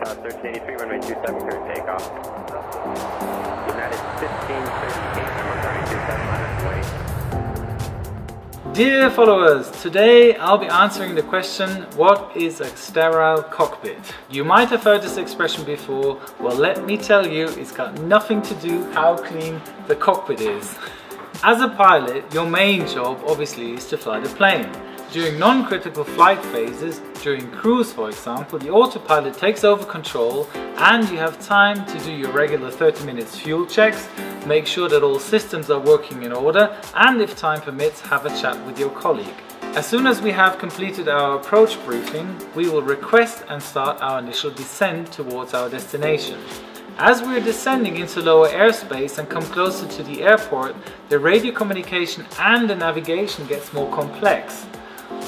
1383, runway 27, clear takeoff. United 1538, number 32, 700, Dear followers, today I'll be answering the question, what is a sterile cockpit? You might have heard this expression before. Well, let me tell you, it's got nothing to do how clean the cockpit is. As a pilot, your main job obviously is to fly the plane. During non-critical flight phases, during cruise for example, the autopilot takes over control and you have time to do your regular 30 minutes fuel checks, make sure that all systems are working in order, and if time permits, have a chat with your colleague. As soon as we have completed our approach briefing, we will request and start our initial descent towards our destination. As we are descending into lower airspace and come closer to the airport, the radio communication and the navigation gets more complex.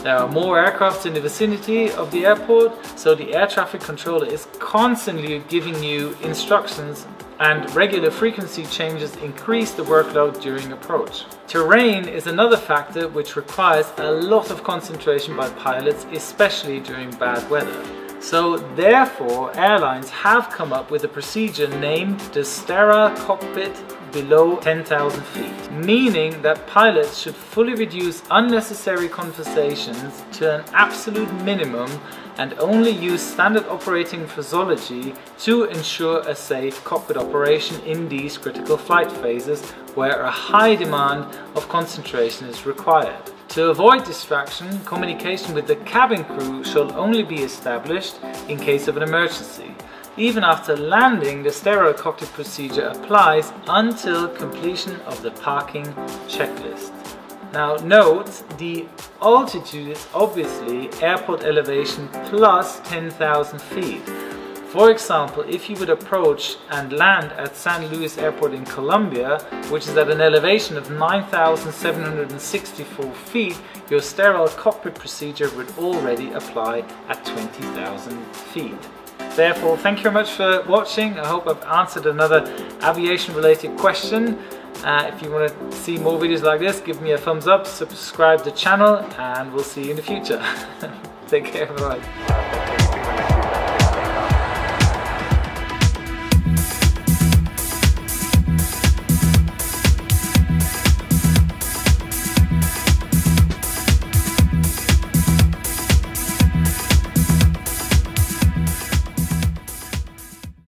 There are more aircraft in the vicinity of the airport, so the air traffic controller is constantly giving you instructions, and regular frequency changes increase the workload during approach. Terrain is another factor which requires a lot of concentration by pilots, especially during bad weather. So therefore, airlines have come up with a procedure named the sterile cockpit below 10,000 feet, meaning that pilots should fully reduce unnecessary conversations to an absolute minimum and only use standard operating phraseology to ensure a safe cockpit operation in these critical flight phases where a high demand of concentration is required. To avoid distraction, communication with the cabin crew shall only be established in case of an emergency. Even after landing, the sterile cockpit procedure applies until completion of the parking checklist. Now note, the altitude is obviously airport elevation plus 10,000 feet. For example, if you would approach and land at San Luis Airport in Colombia, which is at an elevation of 9,764 feet, your sterile cockpit procedure would already apply at 20,000 feet. Therefore, thank you very much for watching. I hope I've answered another aviation-related question. If you want to see more videos like this, give me a thumbs up, subscribe to the channel, and we'll see you in the future. Take care, bye.